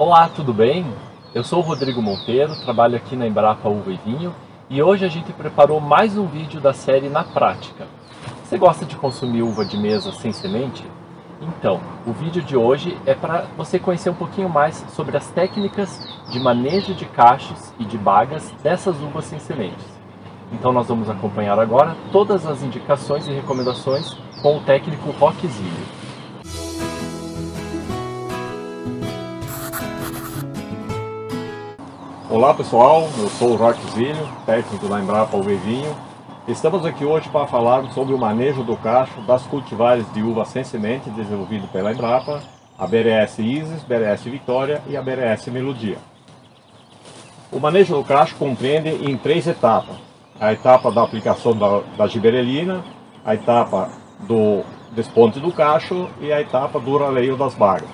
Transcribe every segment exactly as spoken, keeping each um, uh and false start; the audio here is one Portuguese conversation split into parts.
Olá, tudo bem? Eu sou o Rodrigo Monteiro, trabalho aqui na Embrapa Uva e Vinho e hoje a gente preparou mais um vídeo da série Na Prática. Você gosta de consumir uva de mesa sem semente? Então, o vídeo de hoje é para você conhecer um pouquinho mais sobre as técnicas de manejo de cachos e de bagas dessas uvas sem sementes. Então nós vamos acompanhar agora todas as indicações e recomendações com o técnico Roque Zilho. Olá pessoal, eu sou o Roque Zilho, técnico da Embrapa Uva e Vinho. Estamos aqui hoje para falar sobre o manejo do cacho das cultivares de uva sem semente desenvolvido pela Embrapa, a B R S Isis, B R S Vitória e a B R S Melodia. O manejo do cacho compreende em três etapas: a etapa da aplicação da, da giberelina, a etapa do desponte do cacho e a etapa do raleio das bagas.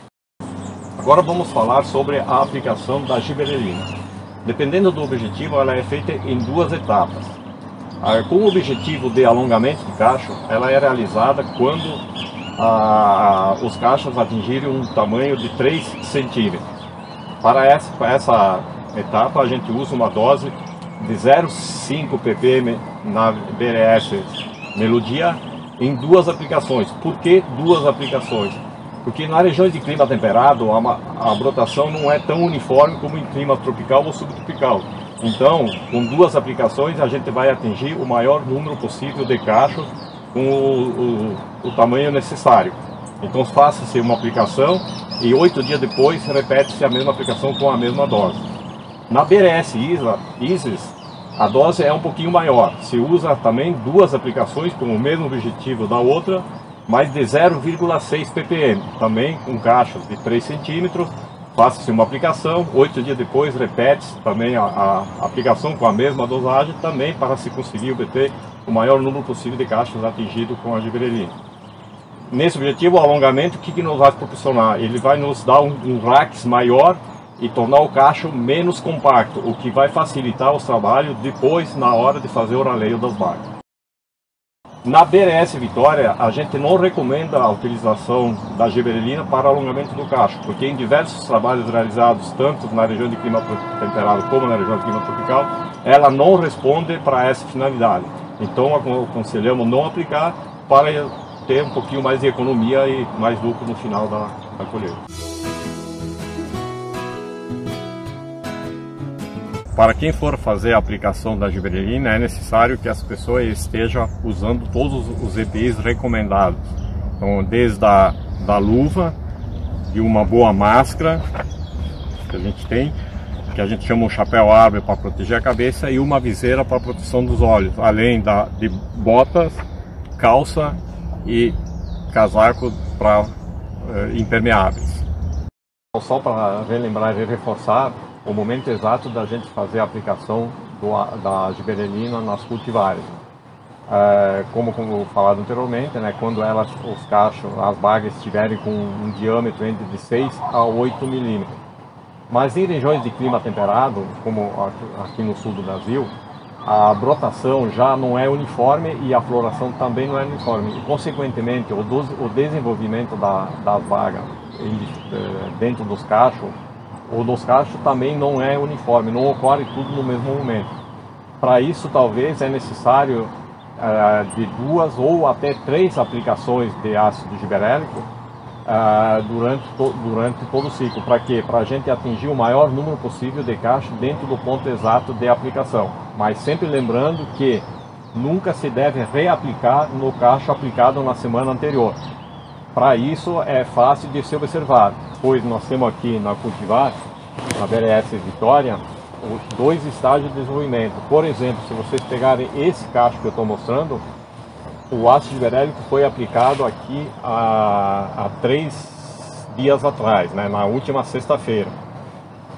Agora vamos falar sobre a aplicação da giberelina. Dependendo do objetivo, ela é feita em duas etapas. Com o objetivo de alongamento de cacho, ela é realizada quando ah, os cachos atingirem um tamanho de três centímetros. Para essa, para essa etapa, a gente usa uma dose de zero vírgula cinco ppm na B R S Melodia em duas aplicações. Por que duas aplicações? Porque nas regiões de clima temperado a, a brotação não é tão uniforme como em clima tropical ou subtropical. Então, com duas aplicações a gente vai atingir o maior número possível de cachos com o, o, o tamanho necessário. Então faça-se uma aplicação e oito dias depois repete-se a mesma aplicação com a mesma dose. Na B R S Isis a dose é um pouquinho maior, se usa também duas aplicações com o mesmo objetivo da outra, mais de zero vírgula seis ppm, também com cachos de três centímetros, faça-se uma aplicação, oito dias depois repete-se também a, a aplicação com a mesma dosagem, também para se conseguir obter o maior número possível de cachos atingido com a giberelina. Nesse objetivo, o alongamento, o que, que nos vai proporcionar? Ele vai nos dar um, um rax maior e tornar o cacho menos compacto, o que vai facilitar o trabalho depois na hora de fazer o raleio das bagas. Na B R S Vitória, a gente não recomenda a utilização da giberelina para alongamento do cacho, porque em diversos trabalhos realizados, tanto na região de clima temperado como na região de clima tropical, ela não responde para essa finalidade. Então, aconselhamos não aplicar para ter um pouquinho mais de economia e mais lucro no final da, da colheita. Para quem for fazer a aplicação da giberelina, é necessário que as pessoas estejam usando todos os E P Is recomendados. Então, desde a da luva e uma boa máscara que a gente tem, que a gente chama um chapéu árvore para proteger a cabeça e uma viseira para proteção dos olhos, além da, de botas, calça e casaco para eh, impermeáveis. Só para relembrar e reforçar, o momento exato da gente fazer a aplicação do, da giberelina nas cultivares. É, como, como falado anteriormente, né, quando elas, os cachos, as bagas estiverem com um diâmetro entre de seis a oito milímetros. Mas em regiões de clima temperado, como aqui no sul do Brasil, a brotação já não é uniforme e a floração também não é uniforme. E, consequentemente, o, do, o desenvolvimento da, da baga dentro dos cachos, o dos cachos também não é uniforme, não ocorre tudo no mesmo momento. Para isso, talvez, é necessário ah, de duas ou até três aplicações de ácido giberélico ah, durante, to durante todo o ciclo. Para quê? Para a gente atingir o maior número possível de cachos dentro do ponto exato de aplicação. Mas sempre lembrando que nunca se deve reaplicar no cacho aplicado na semana anterior. Para isso é fácil de se observar, pois nós temos aqui na cultivar, na B R S Vitória, os dois estágios de desenvolvimento. Por exemplo, se vocês pegarem esse cacho que eu estou mostrando, o ácido giberélico foi aplicado aqui há, há três dias atrás, né, na última sexta-feira.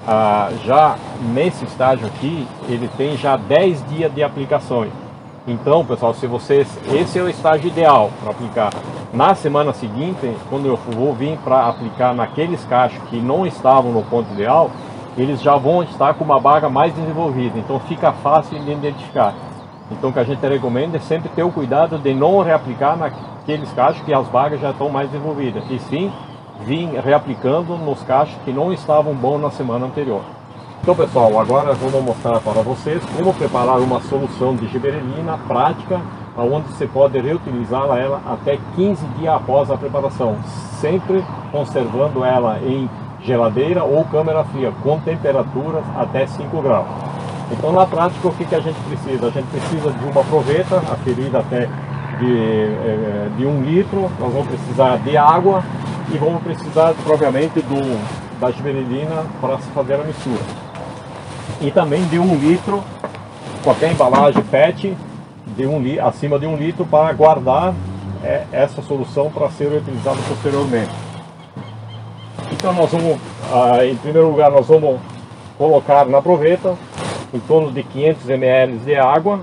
Ah, já nesse estágio aqui, ele tem já dez dias de aplicações. Então, pessoal, se vocês, esse é o estágio ideal para aplicar. Na semana seguinte, quando eu vou vir para aplicar naqueles cachos que não estavam no ponto ideal, eles já vão estar com uma baga mais desenvolvida, então fica fácil de identificar. Então o que a gente recomenda é sempre ter o cuidado de não reaplicar naqueles cachos que as bagas já estão mais desenvolvidas, e sim vim reaplicando nos cachos que não estavam bons na semana anterior. Então, pessoal, agora vamos mostrar para vocês como preparar uma solução de giberelina prática, onde você pode reutilizá-la ela até quinze dias após a preparação, sempre conservando ela em geladeira ou câmara fria, com temperaturas até cinco graus. Então, na prática, o que, que a gente precisa? A gente precisa de uma proveta, aferida até de, de um litro, nós vamos precisar de água e vamos precisar, propriamente, do, da giberelina para se fazer a mistura. E também de um litro, qualquer embalagem PET, de um li, acima de um litro, para guardar é, essa solução para ser utilizada posteriormente. Então nós vamos, ah, em primeiro lugar, nós vamos colocar na proveta em torno de quinhentos mililitros de água.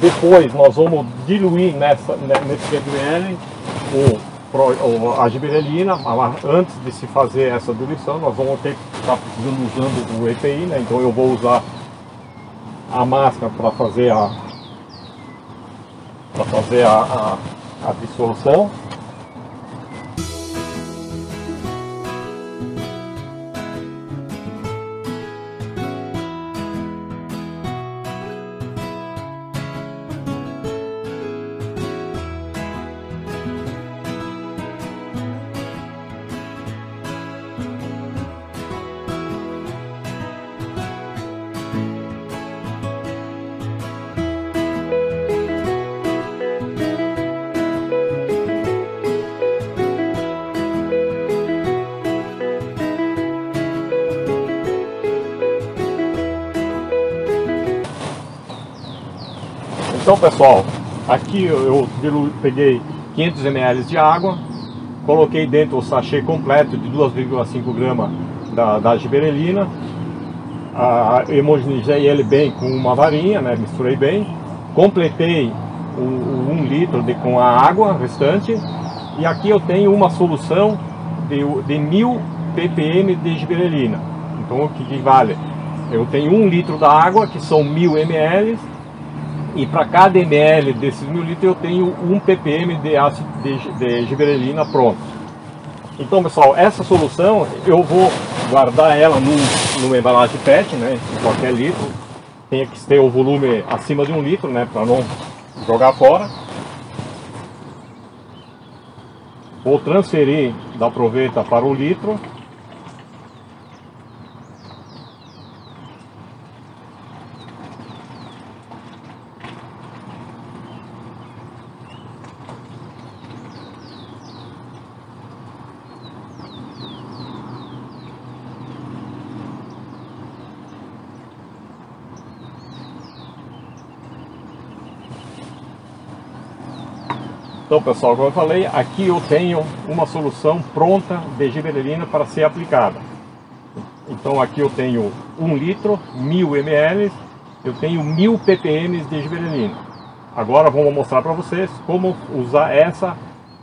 Depois nós vamos diluir nessa, nesse ml o, a giberelina. Antes de se fazer essa diluição, nós vamos ter que estar precisando usando o E P I, né? Então eu vou usar a máscara para fazer a para fazer a, a, a dissolução. Então, pessoal, aqui eu peguei quinhentos mililitros de água, coloquei dentro o sachê completo de dois vírgula cinco gramas da, da giberelina, ah, homogeneizei ele bem com uma varinha, né, misturei bem, completei o, o um litro de, com a água restante, e aqui eu tenho uma solução de, de mil ppm de giberelina. Então, o que, que vale? Eu tenho um litro da água, que são mil mililitros, e para cada ml desses mil litros eu tenho um ppm de ácido de, de giberelina pronto. Então, pessoal, essa solução eu vou guardar ela num, numa embalagem PET, né, em qualquer litro. Tem que ter o volume acima de um litro, né, para não jogar fora. Vou transferir da proveta para o litro. Então, pessoal, como eu falei, aqui eu tenho uma solução pronta de giberelina para ser aplicada. Então aqui eu tenho um litro, mil mililitros, eu tenho mil ppm de giberelina. Agora vamos mostrar para vocês como usar essa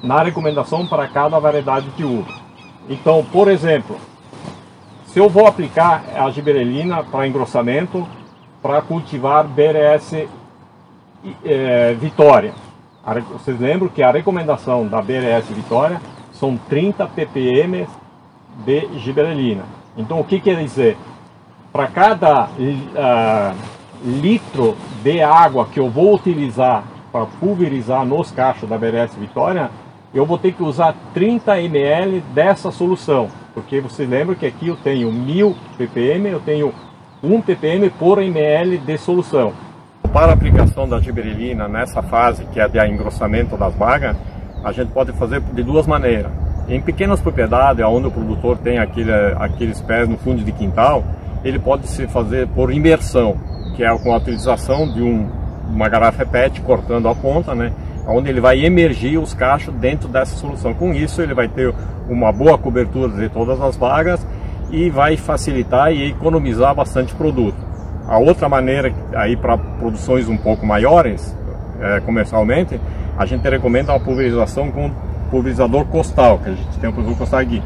na recomendação para cada variedade de uva. Então, por exemplo, se eu vou aplicar a giberelina para engrossamento, para cultivar B R S eh, Vitória. Vocês lembram que a recomendação da B R S Vitória são trinta ppm de giberelina. Então, o que quer dizer? Para cada uh, litro de água que eu vou utilizar para pulverizar nos cachos da B R S Vitória, eu vou ter que usar trinta mililitros dessa solução. Porque vocês lembram que aqui eu tenho mil ppm, eu tenho um ppm por ml de solução. Para a aplicação da giberelina nessa fase, que é de engrossamento das bagas, a gente pode fazer de duas maneiras. Em pequenas propriedades, onde o produtor tem aquele, aqueles pés no fundo de quintal, ele pode se fazer por imersão, que é com a utilização de um, uma garrafa PET cortando a ponta, né, onde ele vai emergir os cachos dentro dessa solução. Com isso, ele vai ter uma boa cobertura de todas as bagas e vai facilitar e economizar bastante produto. A outra maneira, aí para produções um pouco maiores, é, comercialmente, a gente recomenda uma pulverização com pulverizador costal, que a gente tem um pulverizador costal aqui,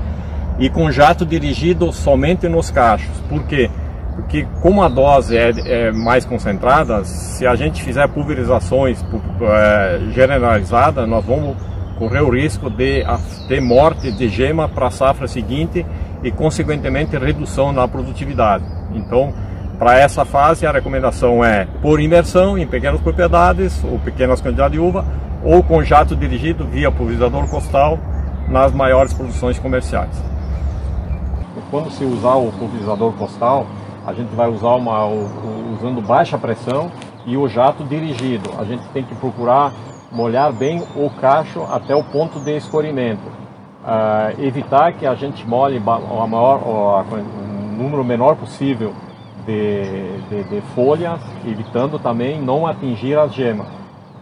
e com jato dirigido somente nos cachos. Por quê? Porque como a dose é, é mais concentrada, se a gente fizer pulverizações é, generalizadas, nós vamos correr o risco de ter morte de gema para a safra seguinte e, consequentemente, redução na produtividade. Então, para essa fase, a recomendação é por imersão em pequenas propriedades ou pequenas quantidades de uva ou com jato dirigido via pulverizador costal nas maiores produções comerciais. Quando se usar o pulverizador costal, a gente vai usar uma, usando baixa pressão e o jato dirigido. A gente tem que procurar molhar bem o cacho até o ponto de escorimento. Uh, evitar que a gente molhe a maior, a, um número menor possível de, de, de folhas, evitando também não atingir as gemas.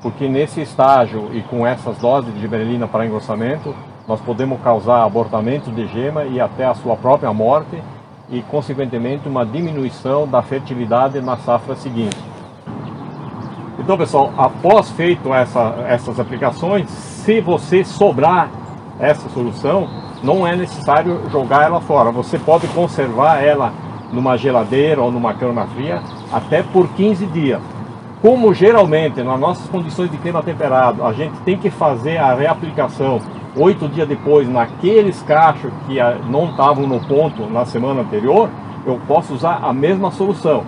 Porque nesse estágio e com essas doses de giberelina para engrossamento, nós podemos causar abortamento de gema e até a sua própria morte, e, consequentemente, uma diminuição da fertilidade na safra seguinte. Então, pessoal, após feito essa, essas aplicações, se você sobrar essa solução, não é necessário jogar ela fora. Você pode conservar ela numa geladeira ou numa cama fria até por quinze dias. Como geralmente, nas nossas condições de clima temperado, a gente tem que fazer a reaplicação oito dias depois, naqueles cachos que não estavam no ponto na semana anterior, eu posso usar a mesma solução.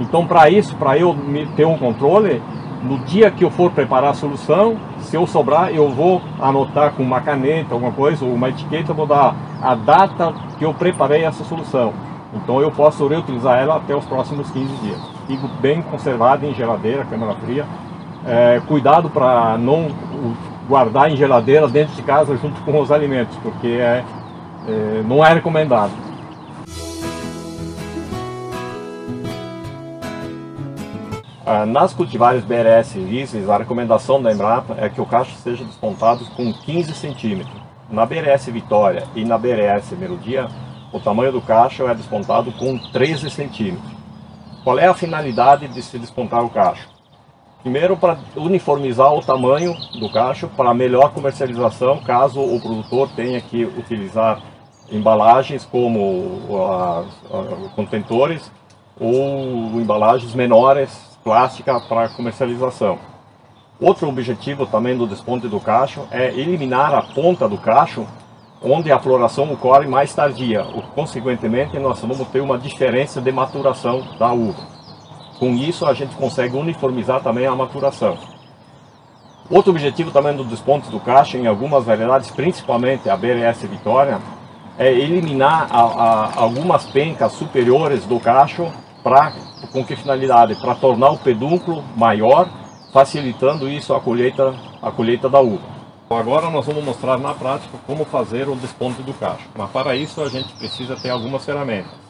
Então, para isso, para eu ter um controle, no dia que eu for preparar a solução, se eu sobrar, eu vou anotar com uma caneta, alguma coisa, ou uma etiqueta, vou dar a data que eu preparei essa solução. Então, eu posso reutilizar ela até os próximos quinze dias. Fico bem conservada em geladeira, câmara fria. É, cuidado para não guardar em geladeira dentro de casa junto com os alimentos, porque é, é, não é recomendado. Ah, nas cultivares B R S Isis, a recomendação da Embrapa é que o cacho seja despontado com quinze centímetros. Na B R S Vitória e na B R S Melodia, o tamanho do cacho é despontado com treze centímetros. Qual é a finalidade de se despontar o cacho? Primeiro, para uniformizar o tamanho do cacho para melhor comercialização, caso o produtor tenha que utilizar embalagens como a, a, contentores ou embalagens menores, plástica, para comercialização. Outro objetivo também do desponte do cacho é eliminar a ponta do cacho, onde a floração ocorre mais tardia. Consequentemente, nós vamos ter uma diferença de maturação da uva. Com isso, a gente consegue uniformizar também a maturação. Outro objetivo também do desponte do cacho, em algumas variedades, principalmente a B R S Vitória, é eliminar a, a, algumas pencas superiores do cacho, pra, com que finalidade? Para tornar o pedúnculo maior, facilitando isso a colheita, a colheita da uva. Agora nós vamos mostrar na prática como fazer o desponte do cacho. Mas para isso a gente precisa ter algumas ferramentas.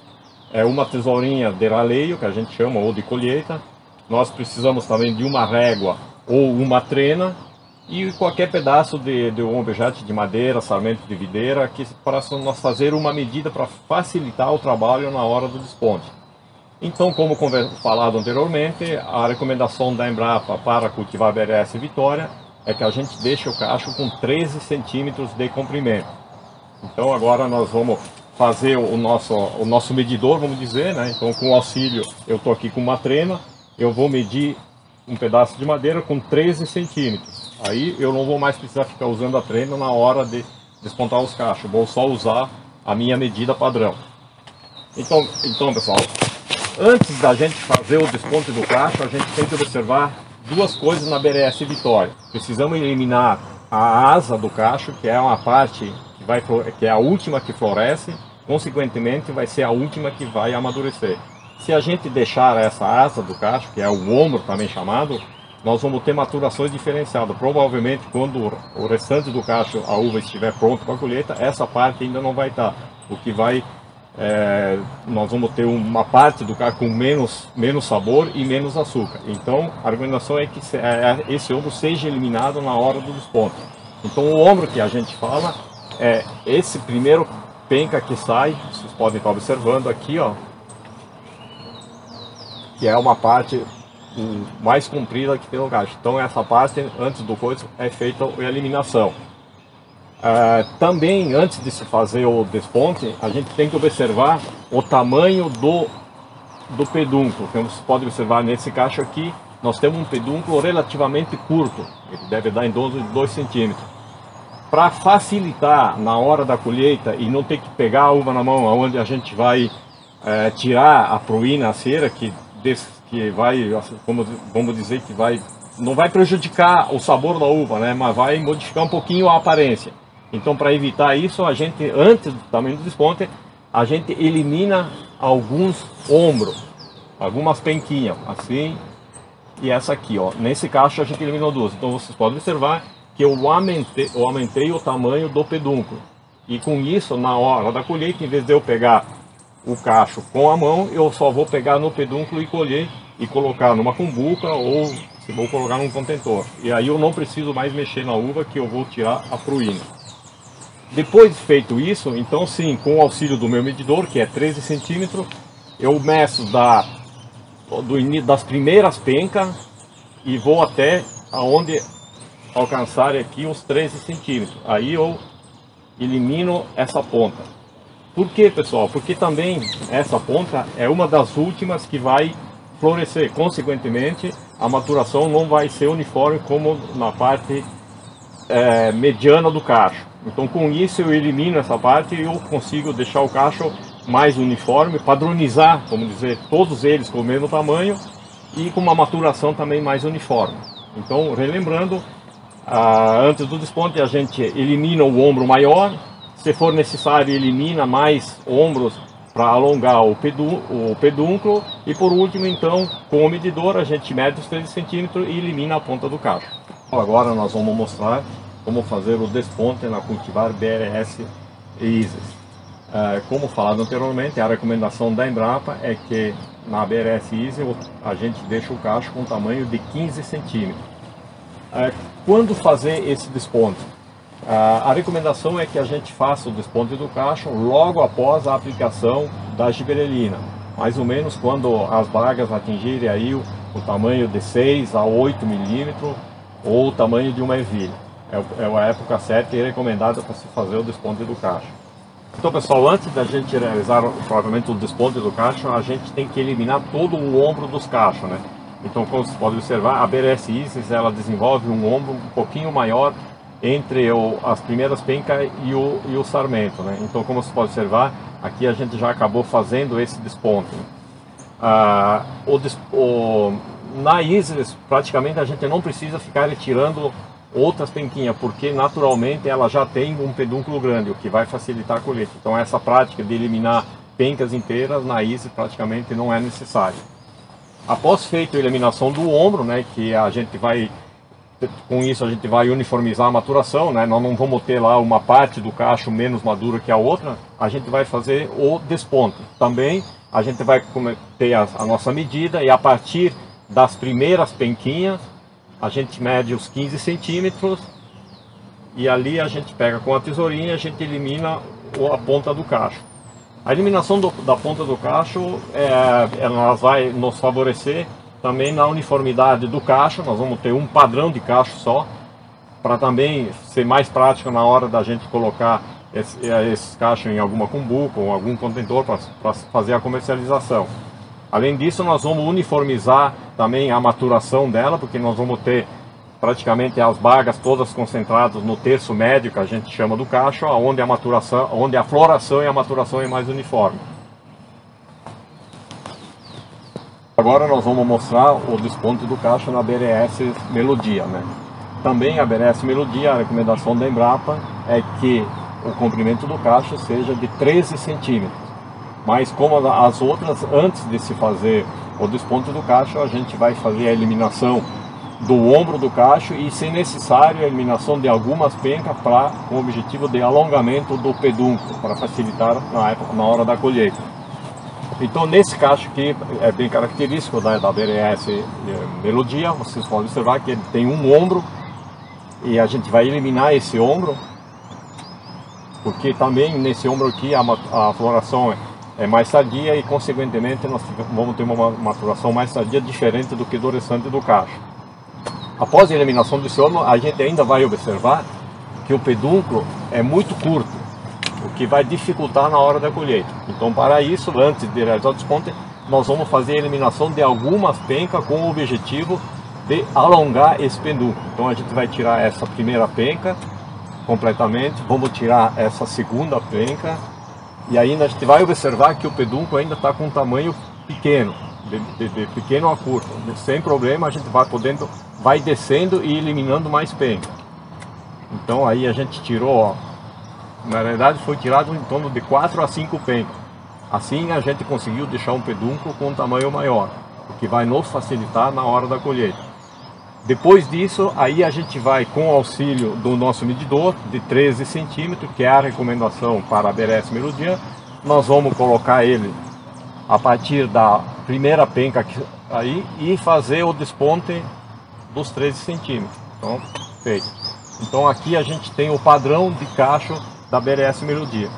É uma tesourinha de raleio, que a gente chama, ou de colheita. Nós precisamos também de uma régua ou uma trena e qualquer pedaço de, de um objeto de madeira, sarmento de videira, que para nós fazer uma medida para facilitar o trabalho na hora do desponte. Então, como falado anteriormente, a recomendação da Embrapa para cultivar B R S Vitória é que a gente deixe o cacho com treze centímetros de comprimento. Então agora nós vamos fazer o nosso, o nosso medidor, vamos dizer, né? Então, com o auxílio, eu estou aqui com uma trena, eu vou medir um pedaço de madeira com treze centímetros. Aí eu não vou mais precisar ficar usando a trena na hora de despontar os cachos, vou só usar a minha medida padrão. Então, então pessoal, antes da gente fazer o desponte do cacho, a gente tem que observar duas coisas na B R S Vitória. Precisamos eliminar a asa do cacho, que é uma parte que, vai, que é a última que floresce. Consequentemente, vai ser a última que vai amadurecer. Se a gente deixar essa asa do cacho, que é o ombro também chamado, nós vamos ter maturações diferenciadas. Provavelmente, quando o restante do cacho, a uva estiver pronta para a colheita, essa parte ainda não vai estar. O que vai, é, nós vamos ter uma parte do cacho com menos, menos sabor e menos açúcar. Então, a recomendação é que esse ombro seja eliminado na hora do desponte. Então, o ombro que a gente fala é esse primeiro penca que sai, vocês podem estar observando aqui, ó, que é uma parte mais comprida que tem no cacho. Então essa parte, antes do coiso, é feita a eliminação. Ah, também, antes de se fazer o desponte, a gente tem que observar o tamanho do do pedúnculo. Como você pode observar nesse cacho aqui, nós temos um pedúnculo relativamente curto, ele deve dar em torno de dois centímetros. Para facilitar na hora da colheita e não ter que pegar a uva na mão, onde a gente vai é, tirar a pruína, a cera, que, que vai, como, vamos dizer, que vai, não vai prejudicar o sabor da uva, né, mas vai modificar um pouquinho a aparência. Então, para evitar isso, a gente, antes do tamanho do desponte, a gente elimina alguns ombros, algumas penquinhas, assim, e essa aqui, ó. Nesse cacho a gente eliminou duas. Então vocês podem observar que eu aumentei, eu aumentei o tamanho do pedúnculo. E com isso, na hora da colheita, em vez de eu pegar o cacho com a mão, eu só vou pegar no pedúnculo e colher e colocar numa cumbuca ou se vou colocar num contentor. E aí eu não preciso mais mexer na uva, que eu vou tirar a pruína. Depois feito isso, então sim, com o auxílio do meu medidor, que é treze centímetros, eu meço da, do, das primeiras pencas e vou até aonde alcançar aqui uns treze centímetros. Aí eu elimino essa ponta. Por quê, pessoal? Porque também essa ponta é uma das últimas que vai florescer. Consequentemente, a maturação não vai ser uniforme como na parte é, mediana do cacho. Então, com isso eu elimino essa parte e eu consigo deixar o cacho mais uniforme, padronizar, vamos dizer, todos eles com o mesmo tamanho e com uma maturação também mais uniforme. Então, relembrando, ah, antes do desponte a gente elimina o ombro maior, se for necessário elimina mais ombros para alongar o, pedú o pedúnculo e por último, então, com o medidor a gente mede os treze centímetros e elimina a ponta do cacho. Agora nós vamos mostrar como fazer o desponte na cultivar B R S Isis. Como falado anteriormente, a recomendação da Embrapa é que na B R S Isis a gente deixa o cacho com tamanho de quinze centímetros. Quando fazer esse desponte? A recomendação é que a gente faça o desponte do cacho logo após a aplicação da giberelina, mais ou menos quando as bagas atingirem aí o, o tamanho de seis a oito milímetros ou o tamanho de uma ervilha. É a época certa e recomendada para se fazer o desponte do cacho. Então, pessoal, antes da gente realizar provavelmente o desponte do cacho, a gente tem que eliminar todo o ombro dos cachos, né? Então, como vocês podem observar, a B R S Isis, ela desenvolve um ombro um pouquinho maior entre o, as primeiras pencas e o, e o sarmento, né? Então, como vocês podem observar, aqui a gente já acabou fazendo esse desponte. Ah, o, o, na Isis, praticamente, a gente não precisa ficar retirando outras penquinhas, porque naturalmente ela já tem um pedúnculo grande, o que vai facilitar a colheita. Então essa prática de eliminar pencas inteiras na Isis praticamente não é necessária. Após feito a eliminação do ombro, né, que a gente vai, com isso a gente vai uniformizar a maturação, né, nós não vamos ter lá uma parte do cacho menos madura que a outra, a gente vai fazer o desponte. Também a gente vai ter a, a nossa medida e a partir das primeiras penquinhas, a gente mede os quinze centímetros e ali a gente pega com a tesourinha e a gente elimina a ponta do cacho. A eliminação do, da ponta do cacho, é, ela vai nos favorecer também na uniformidade do cacho, nós vamos ter um padrão de cacho só, para também ser mais prático na hora da gente colocar esses esse cachos em alguma cumbuca ou algum contentor para fazer a comercialização. Além disso, nós vamos uniformizar também a maturação dela, porque nós vamos ter praticamente as bagas todas concentradas no terço médio, que a gente chama do cacho, onde a maturação, onde a floração e a maturação é mais uniforme. Agora nós vamos mostrar o desponte do cacho na B R S Melodia, né? Também a B R S Melodia, a recomendação da Embrapa é que o comprimento do cacho seja de treze centímetros. Mas como as outras, antes de se fazer o desponte do cacho, a gente vai fazer a eliminação do ombro do cacho e, se necessário, a eliminação de algumas pencas para o objetivo de alongamento do pedúnculo, para facilitar na, época, na hora da colheita. Então, nesse cacho que é bem característico da, da B R S Melodia, vocês podem observar que ele tem um ombro e a gente vai eliminar esse ombro, porque também nesse ombro aqui a, a floração é é mais sadia e, consequentemente, nós vamos ter uma maturação mais sadia, diferente do que do restante do cacho. Após a eliminação desse ombro, a gente ainda vai observar que o pedúnculo é muito curto, o que vai dificultar na hora da colheita. Então, para isso, antes de realizar o desponte, nós vamos fazer a eliminação de algumas pencas com o objetivo de alongar esse pendu. Então a gente vai tirar essa primeira penca completamente, vamos tirar essa segunda penca, e ainda a gente vai observar que o pedúnculo ainda está com um tamanho pequeno, de, de, de pequeno a curto. Sem problema, a gente vai podendo, vai descendo e eliminando mais penca. Então aí a gente tirou, ó, na verdade foi tirado em torno de quatro a cinco pencas. Assim a gente conseguiu deixar um pedúnculo com um tamanho maior, o que vai nos facilitar na hora da colheita. Depois disso, aí a gente vai com o auxílio do nosso medidor de treze centímetros, que é a recomendação para a B R S Melodia. Nós vamos colocar ele a partir da primeira penca aqui, aí, e fazer o desponte dos treze centímetros. Então, feito. Então aqui a gente tem o padrão de cacho da B R S Melodia.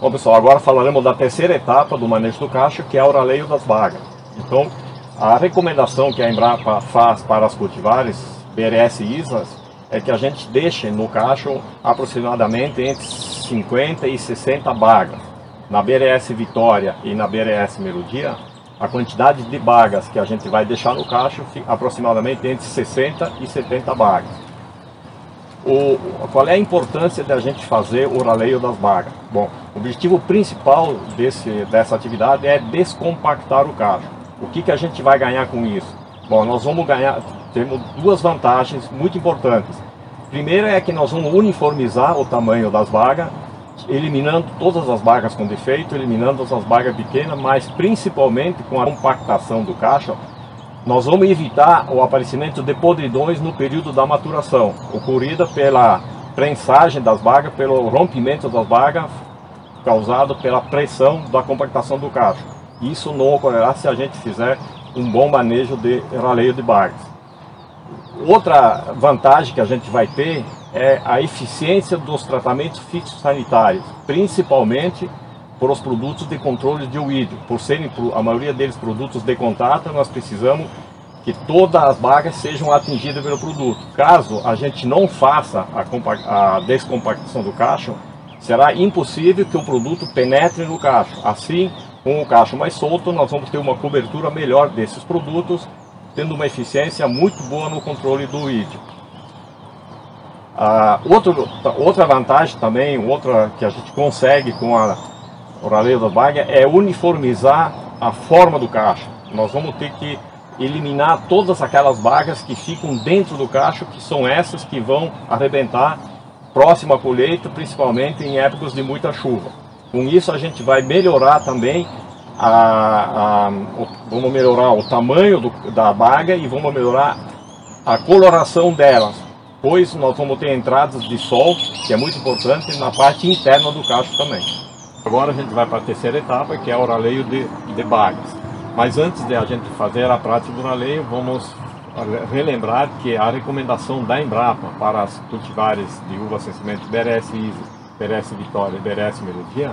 Bom pessoal, agora falaremos da terceira etapa do manejo do cacho, que é o raleio das bagas. Então, a recomendação que a Embrapa faz para as cultivares B R S Isis é que a gente deixe no cacho aproximadamente entre cinquenta e sessenta bagas. Na B R S Vitória e na B R S Melodia, a quantidade de bagas que a gente vai deixar no cacho fica aproximadamente entre sessenta e setenta bagas. O, qual é a importância da gente fazer o raleio das bagas? Bom, o objetivo principal desse, dessa atividade é descompactar o cacho. O que, que a gente vai ganhar com isso? Bom, nós vamos ganhar, temos duas vantagens muito importantes. Primeiro é que nós vamos uniformizar o tamanho das bagas, eliminando todas as bagas com defeito, eliminando as bagas pequenas, mas principalmente com a compactação do cacho, nós vamos evitar o aparecimento de podridões no período da maturação, ocorrida pela prensagem das bagas, pelo rompimento das bagas causado pela pressão da compactação do cacho. Isso não ocorrerá se a gente fizer um bom manejo de raleio de bagas. Outra vantagem que a gente vai ter é a eficiência dos tratamentos fitossanitários, principalmente por os produtos de controle de uídio. Por serem a maioria deles produtos de contato, nós precisamos que todas as bagas sejam atingidas pelo produto. Caso a gente não faça a, a descompactação do cacho, será impossível que o produto penetre no cacho. Assim, com o cacho mais solto, nós vamos ter uma cobertura melhor desses produtos, tendo uma eficiência muito boa no controle do uídio. Ah, outro, outra vantagem também, outra que a gente consegue com a O raleio das bagas é uniformizar a forma do cacho. Nós vamos ter que eliminar todas aquelas bagas que ficam dentro do cacho, que são essas que vão arrebentar próxima colheita, principalmente em épocas de muita chuva. Com isso a gente vai melhorar também, a, a, vamos melhorar o tamanho do, da baga e vamos melhorar a coloração delas, pois nós vamos ter entradas de sol, que é muito importante, na parte interna do cacho também. Agora a gente vai para a terceira etapa, que é o raleio de, de bagas. Mas antes de a gente fazer a prática do raleio, vamos relembrar que a recomendação da Embrapa para as cultivares de uva semente B R S Isis, B R S Vitória e B R S Melodia,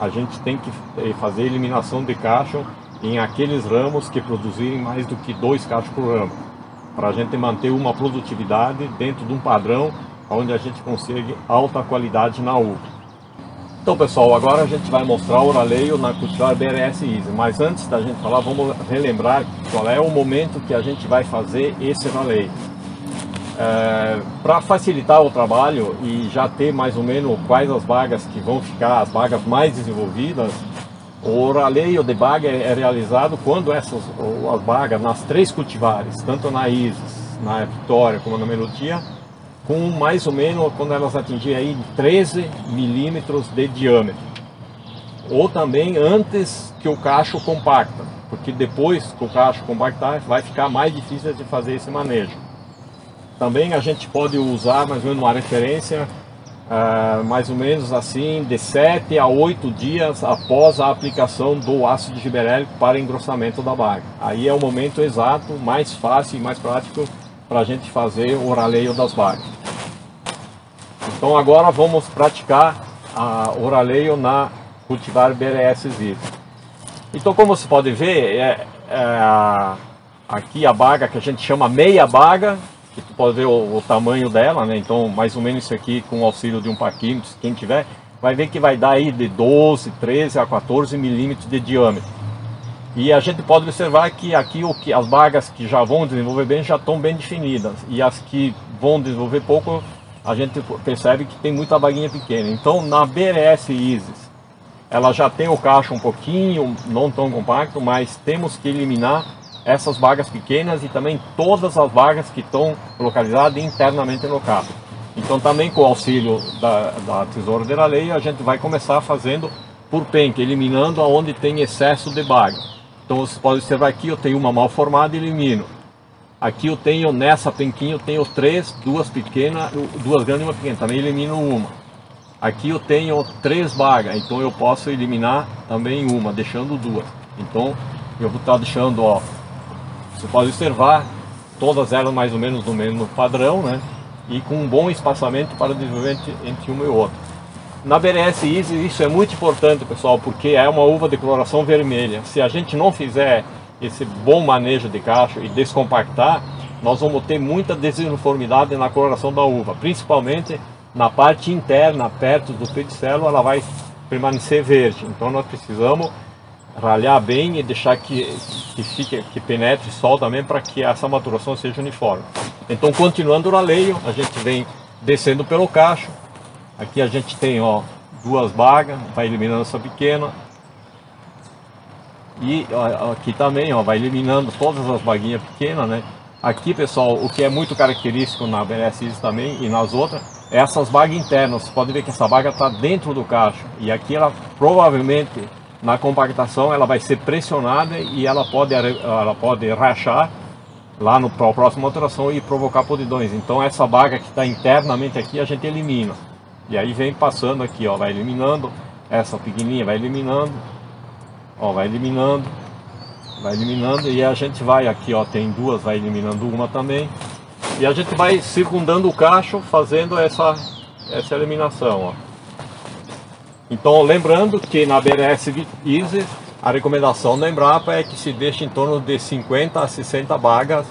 a gente tem que fazer a eliminação de cacho em aqueles ramos que produzirem mais do que dois cachos por ramo, para a gente manter uma produtividade dentro de um padrão onde a gente consegue alta qualidade na uva. Então pessoal, agora a gente vai mostrar o raleio na cultivar B R S Isis, mas antes da gente falar, vamos relembrar qual é o momento que a gente vai fazer esse raleio. É, para facilitar o trabalho e já ter mais ou menos quais as bagas que vão ficar, as bagas mais desenvolvidas, o raleio de baga é realizado quando essas as bagas nas três cultivares, tanto na Isis, na Vitória como na Melodia, com mais ou menos quando elas atingirem aí treze milímetros de diâmetro, ou também antes que o cacho compacta, porque depois que o cacho compactar vai ficar mais difícil de fazer esse manejo. Também a gente pode usar mais ou menos uma referência uh, mais ou menos assim de sete a oito dias após a aplicação do ácido giberélico para engrossamento da baga. Aí é o momento exato, mais fácil e mais prático para a gente fazer o raleio das bagas. Então agora vamos praticar a, o raleio na cultivar B R S Isis. Então, como você pode ver, é, é, aqui a baga que a gente chama meia baga, que tu pode ver o, o tamanho dela, né? Então mais ou menos isso aqui, com o auxílio de um paquímetro, quem tiver, vai ver que vai dar aí de doze, treze a quatorze milímetros de diâmetro. E a gente pode observar que aqui o que, as bagas que já vão desenvolver bem já estão bem definidas, e as que vão desenvolver pouco, a gente percebe que tem muita baguinha pequena. Então na B R S Isis, ela já tem o cacho um pouquinho, não tão compacto, mas temos que eliminar essas bagas pequenas e também todas as bagas que estão localizadas internamente no cacho. Então também com o auxílio da, da tesoura de laleia, a gente vai começar fazendo por penca, eliminando aonde tem excesso de baga. Então vocês podem observar aqui, eu tenho uma mal formada e elimino. Aqui eu tenho, nessa penquinha, eu tenho três, duas pequenas, duas grandes e uma pequena, também elimino uma. Aqui eu tenho três bagas, então eu posso eliminar também uma, deixando duas. Então eu vou estar deixando, ó, você pode observar, todas elas mais ou menos no mesmo padrão, né? E com um bom espaçamento para desenvolver entre uma e outra. Na B R S Isis isso é muito importante, pessoal, porque é uma uva de coloração vermelha. Se a gente não fizer esse bom manejo de cacho e descompactar, nós vamos ter muita desuniformidade na coloração da uva, principalmente na parte interna, perto do pedicelo, ela vai permanecer verde. Então nós precisamos ralhar bem e deixar que, que, fique, que penetre sol também, para que essa maturação seja uniforme. Então, continuando o raleio, a gente vem descendo pelo cacho. Aqui a gente tem, ó, duas bagas, vai eliminando essa pequena. E ó, aqui também, ó, vai eliminando todas as baguinhas pequenas, né? Aqui, pessoal, o que é muito característico na B R S Isis também e nas outras, é essas bagas internas. Você pode ver que essa baga está dentro do cacho. E aqui ela provavelmente, na compactação, ela vai ser pressionada e ela pode, ela pode rachar lá no próximo alteração e provocar podridões. Então essa baga que está internamente aqui a gente elimina. E aí vem passando aqui, ó, vai eliminando essa pequenininha, vai eliminando, ó, vai eliminando, vai eliminando, e a gente vai aqui, ó, tem duas, vai eliminando uma também. E a gente vai circundando o cacho fazendo essa, essa eliminação, ó. Então, lembrando que na B R S Isis, a recomendação da Embrapa é que se deixe em torno de cinquenta a sessenta bagas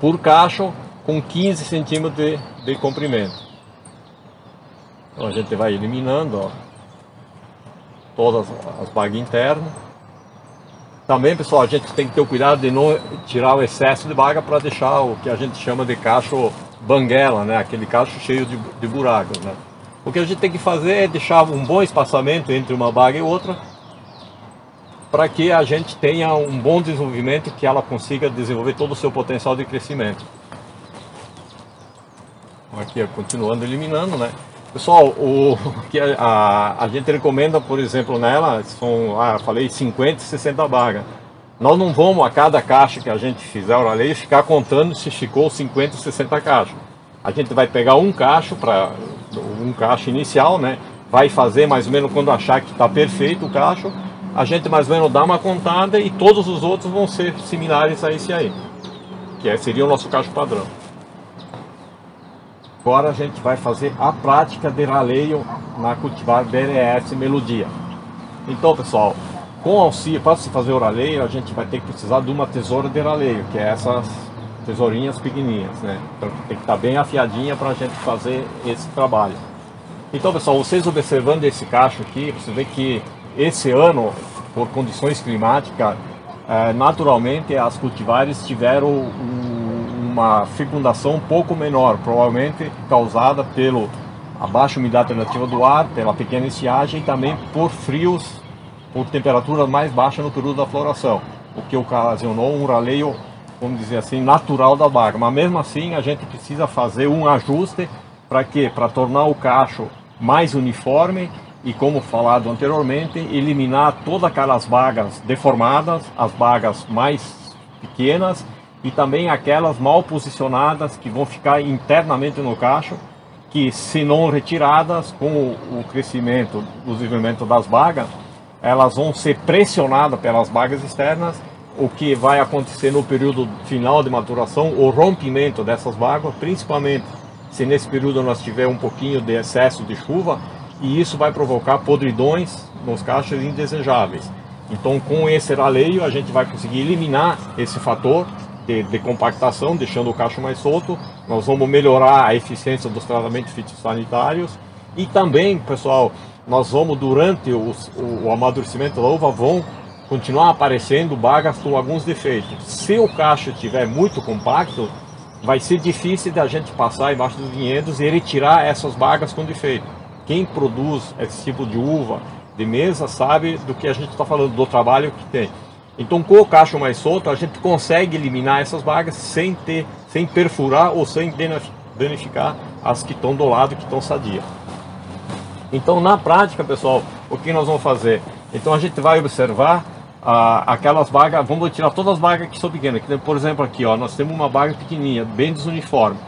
por cacho, com quinze centímetros de, de comprimento. Então a gente vai eliminando, ó, todas as bagas internas. Também, pessoal, a gente tem que ter o cuidado de não tirar o excesso de baga para deixar o que a gente chama de cacho banguela, né? Aquele cacho cheio de, de buracos, né? O que a gente tem que fazer é deixar um bom espaçamento entre uma baga e outra, para que a gente tenha um bom desenvolvimento, que ela consiga desenvolver todo o seu potencial de crescimento. Aqui, continuando eliminando, né? Pessoal, o que a, a, a gente recomenda, por exemplo, nela, são, ah, falei cinquenta e sessenta bagas. Nós não vamos, a cada caixa que a gente fizer o raleio, ficar contando se ficou cinquenta e sessenta caixas. A gente vai pegar um cacho para... um cacho inicial, né? Vai fazer mais ou menos quando achar que está perfeito o cacho, a gente mais ou menos dá uma contada, e todos os outros vão ser similares a esse aí, que seria o nosso cacho padrão. Agora a gente vai fazer a prática de raleio na cultivar B R S Melodia. Então, pessoal, com auxílio, para se fazer o raleio, a gente vai ter que precisar de uma tesoura de raleio, que é essas tesourinhas pequenininhas, né? Então tem que estar bem afiadinha para a gente fazer esse trabalho. Então, pessoal, vocês observando esse cacho aqui, você vê que esse ano, por condições climáticas, naturalmente as cultivares tiveram uma fecundação um pouco menor, provavelmente causada pela baixa umidade relativa do ar, pela pequena estiagem e também por frios, por temperatura mais baixa no período da floração, o que ocasionou um raleio, vamos dizer assim, natural da baga. Mas mesmo assim a gente precisa fazer um ajuste, para quê? Para tornar o cacho mais uniforme e, como falado anteriormente, eliminar todas aquelas bagas deformadas, as bagas mais pequenas e também aquelas mal posicionadas que vão ficar internamente no cacho, que se não retiradas com o crescimento, o desenvolvimento das bagas, elas vão ser pressionadas pelas bagas externas. O que vai acontecer no período final de maturação, o rompimento dessas bagas, principalmente se nesse período nós tiver um pouquinho de excesso de chuva, e isso vai provocar podridões nos cachos indesejáveis. Então, com esse raleio a gente vai conseguir eliminar esse fator de, de compactação, deixando o cacho mais solto. Nós vamos melhorar a eficiência dos tratamentos fitossanitários e também, pessoal, nós vamos, durante o, o, o amadurecimento da uva, vão continuar aparecendo bagas com alguns defeitos. Se o cacho estiver muito compacto, vai ser difícil da gente passar embaixo dos vinhedos e retirar essas bagas com defeito. Quem produz esse tipo de uva de mesa sabe do que a gente está falando, do trabalho que tem. Então, com o cacho mais solto, a gente consegue eliminar essas bagas sem ter, sem perfurar ou sem danificar as que estão do lado, que estão sadias. Então, na prática, pessoal, o que nós vamos fazer? Então, a gente vai observar ah, aquelas bagas, vamos tirar todas as bagas que são pequenas. Por exemplo, aqui ó, nós temos uma baga pequenininha, bem desuniforme.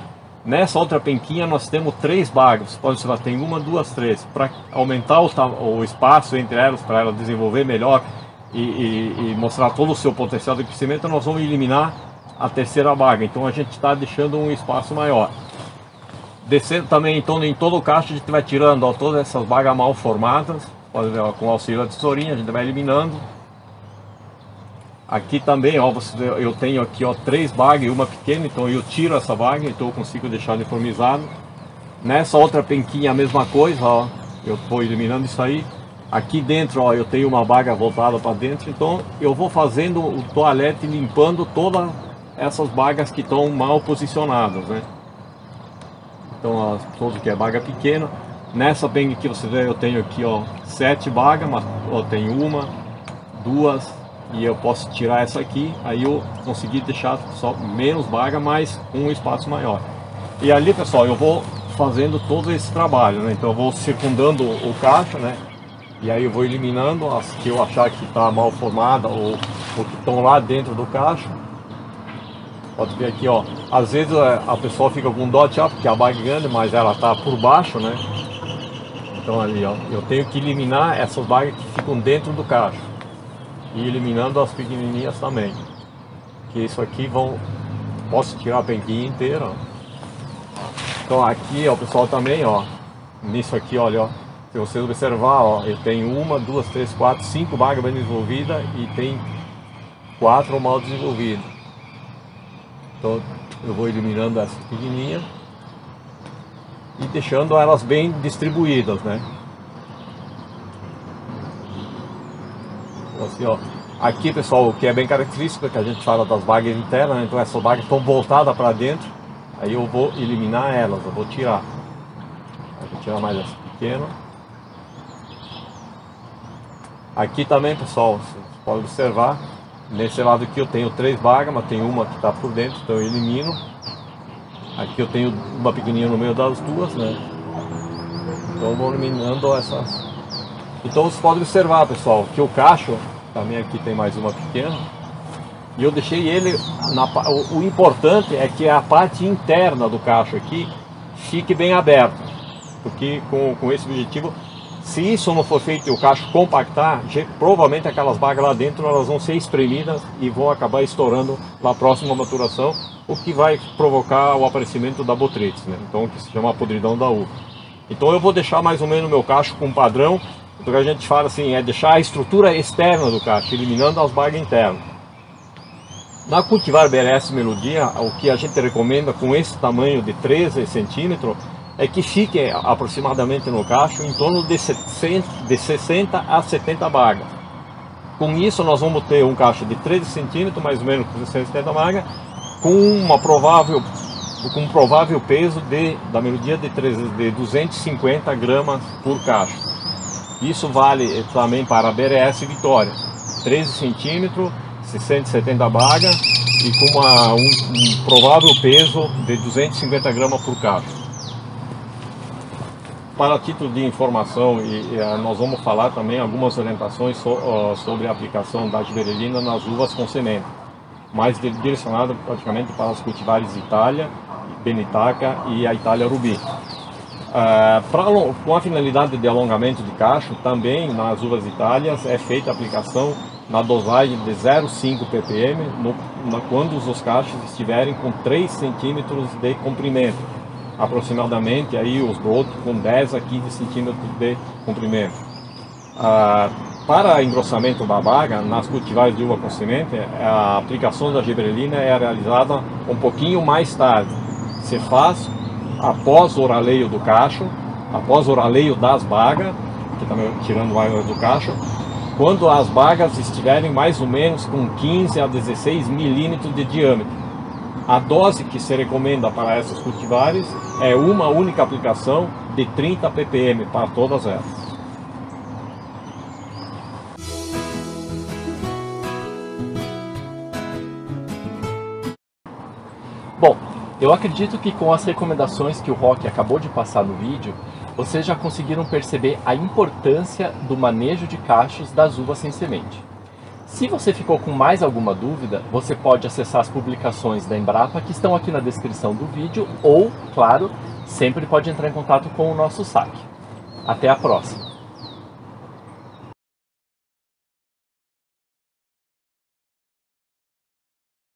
Nessa outra penquinha nós temos três bagas, você pode observar, tem uma, duas, três. Para aumentar o, o espaço entre elas, para ela desenvolver melhor e, e, e mostrar todo o seu potencial de crescimento, nós vamos eliminar a terceira baga. Então a gente está deixando um espaço maior. Descendo também, então, em todo o cacho a gente vai tirando ó, todas essas bagas mal formadas, pode ver, ó, com o auxílio da tesourinha a gente vai eliminando. Aqui também, ó, você, eu tenho aqui ó, três bagas e uma pequena, então eu tiro essa baga, então eu consigo deixar uniformizado. Nessa outra penquinha a mesma coisa, ó, eu vou eliminando isso aí. Aqui dentro ó, eu tenho uma baga voltada para dentro, então eu vou fazendo o toalete, limpando todas essas bagas que estão mal posicionadas, né? Então, ó, todo que é baga pequena. Nessa penca aqui você vê, eu tenho aqui ó, sete bagas, mas ó, tem uma, duas... E eu posso tirar essa aqui, aí eu consegui deixar só menos baga, mas um espaço maior. E ali, pessoal, eu vou fazendo todo esse trabalho, né? Então eu vou circundando o cacho, né? E aí eu vou eliminando as que eu achar que está mal formada ou, ou que estão lá dentro do cacho. Pode ver aqui, ó. Às vezes a pessoa fica com dó, ah, porque a baga é grande, mas ela está por baixo, né? Então ali, ó, eu tenho que eliminar essas bagas que ficam dentro do cacho. E eliminando as pequenininhas também. Que isso aqui vão... Posso tirar a penquinha inteira. Então aqui, ó, pessoal, também, ó. Nisso aqui, olha, ó. Se vocês observar, ó. Eu tenho uma, duas, três, quatro, cinco bagas bem desenvolvidas. E tem quatro mal desenvolvidas. Então eu vou eliminando essas pequenininhas. E deixando elas bem distribuídas, né? Assim, ó. Aqui, pessoal, o que é bem característico é que a gente fala das bagas internas, né? Então essas bagas estão voltadas para dentro, aí eu vou eliminar elas, eu vou tirar. Eu vou tirar mais essa pequena. Aqui também, pessoal, vocês podem observar, nesse lado aqui eu tenho três bagas, mas tem uma que está por dentro, então eu elimino. Aqui eu tenho uma pequenininha no meio das duas, né? Então eu vou eliminando essas. Então vocês podem observar, pessoal, que o cacho, também aqui tem mais uma pequena, e eu deixei ele, na, o, o importante é que a parte interna do cacho aqui fique bem aberta, porque com, com esse objetivo, se isso não for feito e o cacho compactar, provavelmente aquelas bagas lá dentro elas vão ser espremidas e vão acabar estourando na próxima maturação, o que vai provocar o aparecimento da botrite, né? Então, o que se chama a podridão da uva. Então eu vou deixar mais ou menos o meu cacho com padrão. O que a gente fala assim é deixar a estrutura externa do cacho, eliminando as bagas internas. Na cultivar B R S Melodia, o que a gente recomenda com esse tamanho de treze centímetros é que fique aproximadamente no cacho em torno de sessenta a setenta bagas. Com isso nós vamos ter um cacho de treze centímetros, mais ou menos com sessenta bagas, com uma provável, com um provável peso de, da Melodia de, treze, de duzentos e cinquenta gramas por cacho. Isso vale também para a B R S Vitória, treze centímetros, seiscentos e setenta bagas e com uma, um, um provável peso de duzentos e cinquenta gramas por cacho. Para título de informação, e, e, nós vamos falar também algumas orientações so, uh, sobre a aplicação da giberelina nas uvas com semente, mais direcionado praticamente para os cultivares Itália, Benitaca e a Itália Rubi. Uh, pra, com a finalidade de alongamento de cacho, também nas uvas itálias é feita a aplicação na dosagem de zero vírgula cinco ppm no, na, quando os cachos estiverem com três centímetros de comprimento, aproximadamente aí os brotos com dez a quinze centímetros de comprimento. Uh, para engrossamento da baga, nas cultivares de uva com semente, a aplicação da giberelina é realizada um pouquinho mais tarde. Se faz após o oraleio do cacho, após o oraleio das bagas, que está tirando água do cacho, quando as bagas estiverem mais ou menos com quinze a dezesseis milímetros de diâmetro. A dose que se recomenda para essas cultivares é uma única aplicação de trinta ppm para todas elas. Bom, eu acredito que com as recomendações que o Roque acabou de passar no vídeo, vocês já conseguiram perceber a importância do manejo de cachos das uvas sem semente. Se você ficou com mais alguma dúvida, você pode acessar as publicações da Embrapa que estão aqui na descrição do vídeo ou, claro, sempre pode entrar em contato com o nosso S A C. Até a próxima!